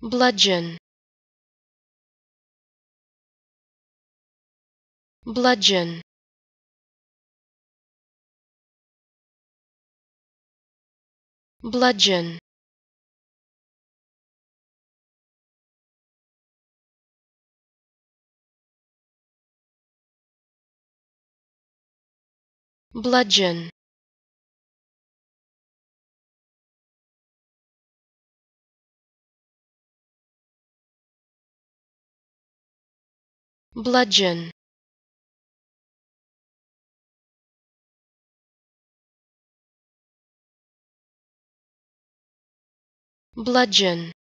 Bludgeon, bludgeon, bludgeon, bludgeon, bludgeon, bludgeon,